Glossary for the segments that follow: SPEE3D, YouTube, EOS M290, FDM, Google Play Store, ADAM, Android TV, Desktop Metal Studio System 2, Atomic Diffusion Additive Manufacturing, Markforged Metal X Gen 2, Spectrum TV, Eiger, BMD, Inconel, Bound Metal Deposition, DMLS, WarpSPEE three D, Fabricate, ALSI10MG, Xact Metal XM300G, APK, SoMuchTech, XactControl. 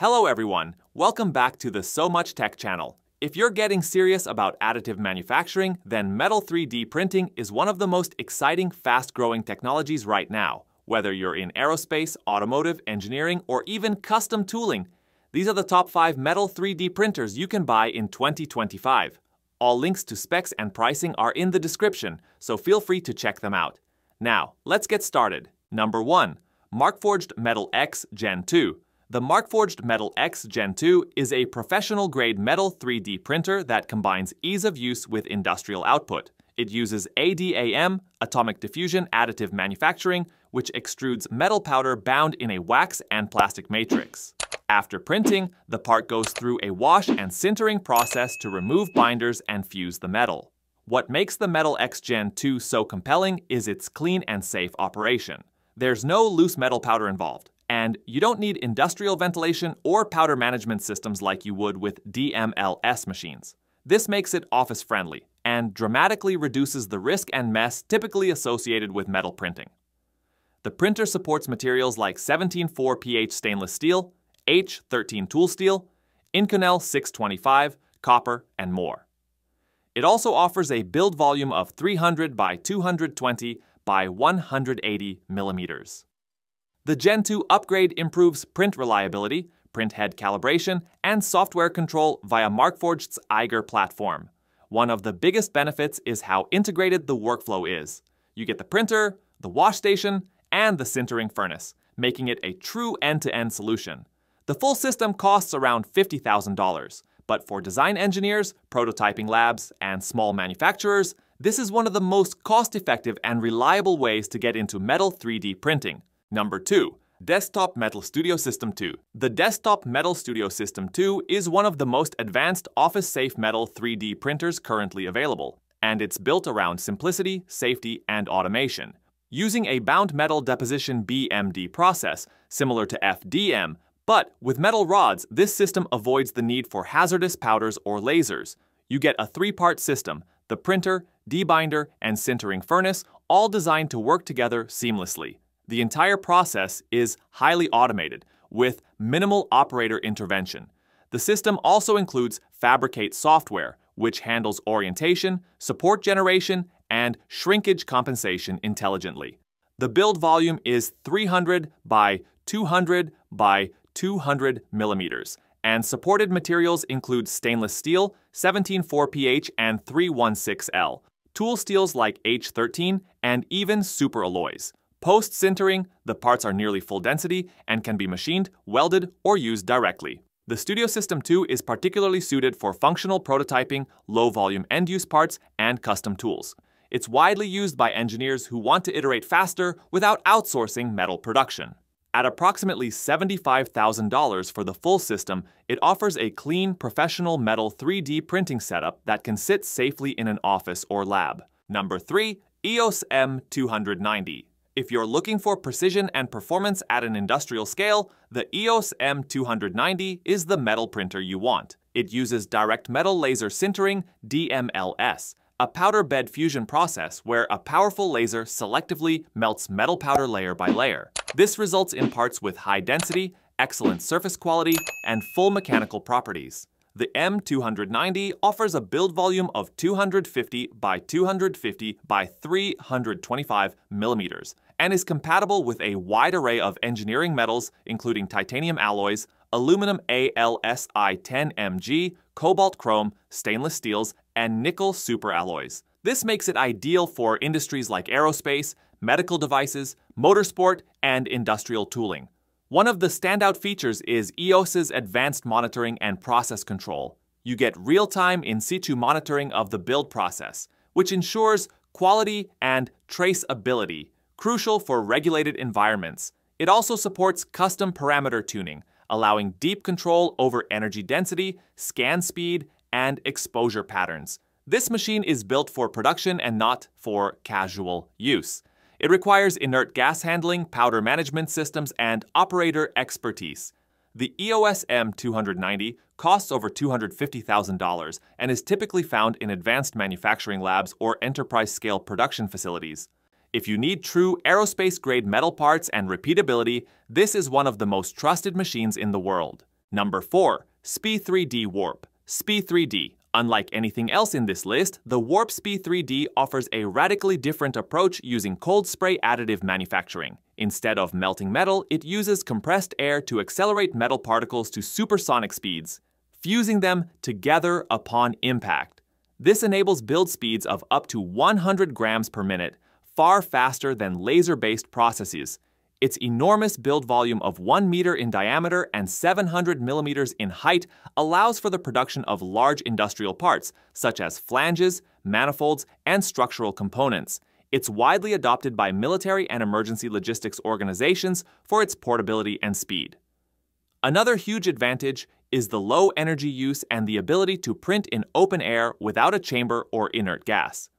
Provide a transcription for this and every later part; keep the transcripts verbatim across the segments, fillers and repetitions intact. Hello everyone, welcome back to the SoMuchTech channel. If you're getting serious about additive manufacturing, then metal three D printing is one of the most exciting, fast-growing technologies right now. Whether you're in aerospace, automotive, engineering, or even custom tooling, these are the top five metal three D printers you can buy in twenty twenty-five. All links to specs and pricing are in the description, so feel free to check them out. Now, let's get started. Number one. Markforged Metal X Gen two. The Markforged Metal X Gen two is a professional-grade metal three D printer that combines ease of use with industrial output. It uses A D A M, Atomic Diffusion Additive Manufacturing, which extrudes metal powder bound in a wax and plastic matrix. After printing, the part goes through a wash and sintering process to remove binders and fuse the metal. What makes the Metal X Gen two so compelling is its clean and safe operation. There's no loose metal powder involved, and you don't need industrial ventilation or powder management systems like you would with D M L S machines. This makes it office-friendly and dramatically reduces the risk and mess typically associated with metal printing. The printer supports materials like seventeen four P H stainless steel, H thirteen tool steel, Inconel six twenty-five, copper, and more. It also offers a build volume of three hundred by two hundred twenty by one hundred eighty millimeters. The Gen two upgrade improves print reliability, print head calibration, and software control via Markforged's Eiger platform. One of the biggest benefits is how integrated the workflow is. You get the printer, the wash station, and the sintering furnace, making it a true end-to-end solution. The full system costs around fifty thousand dollars, but for design engineers, prototyping labs, and small manufacturers, this is one of the most cost-effective and reliable ways to get into metal three D printing. Number two. Desktop Metal Studio System two. The Desktop Metal Studio System two is one of the most advanced office-safe metal three D printers currently available, and it's built around simplicity, safety, and automation. Using a Bound Metal Deposition B M D process, similar to F D M, but with metal rods, this system avoids the need for hazardous powders or lasers. You get a three-part system: the printer, debinder, and sintering furnace, all designed to work together seamlessly. The entire process is highly automated, with minimal operator intervention. The system also includes Fabricate software, which handles orientation, support generation, and shrinkage compensation intelligently. The build volume is three hundred by two hundred by two hundred millimeters, and supported materials include stainless steel, seventeen four P H and three sixteen L, tool steels like H thirteen, and even superalloys. Post-sintering, the parts are nearly full density and can be machined, welded, or used directly. The Studio System two is particularly suited for functional prototyping, low-volume end-use parts, and custom tools. It's widely used by engineers who want to iterate faster without outsourcing metal production. At approximately seventy-five thousand dollars for the full system, it offers a clean, professional metal three D printing setup that can sit safely in an office or lab. Number three. E O S M two ninety. If you're looking for precision and performance at an industrial scale, the E O S M two ninety is the metal printer you want. It uses direct metal laser sintering, D M L S, a powder bed fusion process where a powerful laser selectively melts metal powder layer by layer. This results in parts with high density, excellent surface quality, and full mechanical properties. The M two ninety offers a build volume of two hundred fifty by two hundred fifty by three hundred twenty-five millimeters and is compatible with a wide array of engineering metals, including titanium alloys, aluminum A L S I ten M G, cobalt chrome, stainless steels, and nickel superalloys. This makes it ideal for industries like aerospace, medical devices, motorsport, and industrial tooling. One of the standout features is E O S's advanced monitoring and process control. You get real-time in situ monitoring of the build process, which ensures quality and traceability, crucial for regulated environments. It also supports custom parameter tuning, allowing deep control over energy density, scan speed, and exposure patterns. This machine is built for production and not for casual use. It requires inert gas handling, powder management systems, and operator expertise. The E O S M two ninety costs over two hundred fifty thousand dollars and is typically found in advanced manufacturing labs or enterprise-scale production facilities. If you need true aerospace-grade metal parts and repeatability, this is one of the most trusted machines in the world. Number four. S P E E three D Warp. S P E E three D. Unlike anything else in this list, the WarpSPEE three D offers a radically different approach using cold spray additive manufacturing. Instead of melting metal, it uses compressed air to accelerate metal particles to supersonic speeds, fusing them together upon impact. This enables build speeds of up to one hundred grams per minute, far faster than laser-based processes. Its enormous build volume of one meter in diameter and seven hundred millimeters in height allows for the production of large industrial parts, such as flanges, manifolds, and structural components. It's widely adopted by military and emergency logistics organizations for its portability and speed. Another huge advantage is the low energy use and the ability to print in open air without a chamber or inert gas.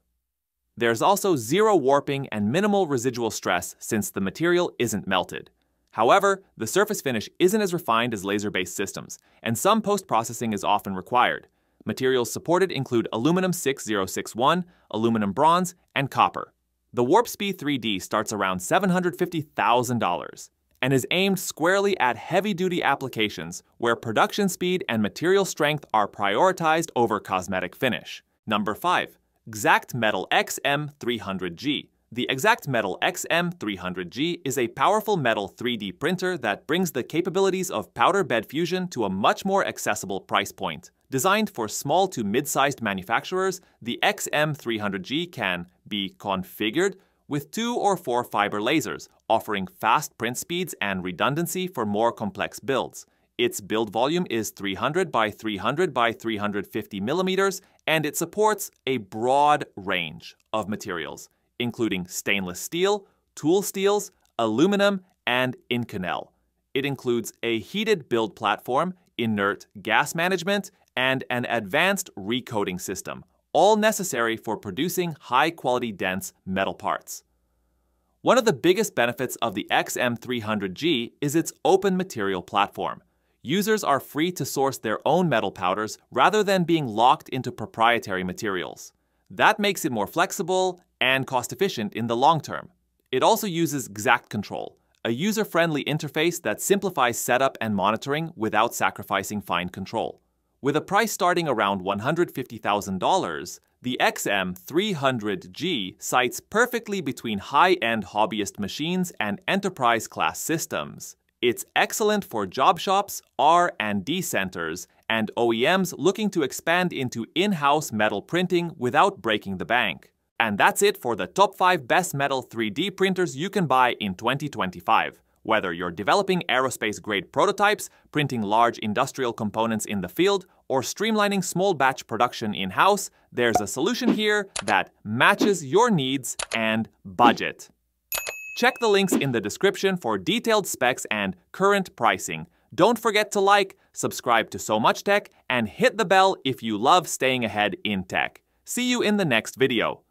There's also zero warping and minimal residual stress since the material isn't melted. However, the surface finish isn't as refined as laser-based systems, and some post-processing is often required. Materials supported include aluminum six zero six one, aluminum bronze, and copper. The WarpSPEE three D starts around seven hundred fifty thousand dollars and is aimed squarely at heavy-duty applications where production speed and material strength are prioritized over cosmetic finish. Number five. Xact Metal X M three hundred G. The Xact Metal X M three hundred G is a powerful metal three D printer that brings the capabilities of powder bed fusion to a much more accessible price point. Designed for small to mid-sized manufacturers, the X M three hundred G can be configured with two or four fiber lasers, offering fast print speeds and redundancy for more complex builds. Its build volume is three hundred by three hundred by three hundred fifty millimeters, and it supports a broad range of materials, including stainless steel, tool steels, aluminum, and Inconel. It includes a heated build platform, inert gas management, and an advanced recoating system, all necessary for producing high-quality dense metal parts. One of the biggest benefits of the X M three hundred G is its open material platform. Users are free to source their own metal powders rather than being locked into proprietary materials. That makes it more flexible and cost-efficient in the long term. It also uses XactControl, a user-friendly interface that simplifies setup and monitoring without sacrificing fine control. With a price starting around one hundred fifty thousand dollars, the X M three hundred G sites perfectly between high-end hobbyist machines and enterprise-class systems. It's excellent for job shops, R and D centers, and O E Ms looking to expand into in-house metal printing without breaking the bank. And that's it for the top five best metal three D printers you can buy in twenty twenty-five. Whether you're developing aerospace-grade prototypes, printing large industrial components in the field, or streamlining small batch production in-house, there's a solution here that matches your needs and budget. Check the links in the description for detailed specs and current pricing. Don't forget to like, subscribe to SoMuchTech, and hit the bell if you love staying ahead in tech. See you in the next video.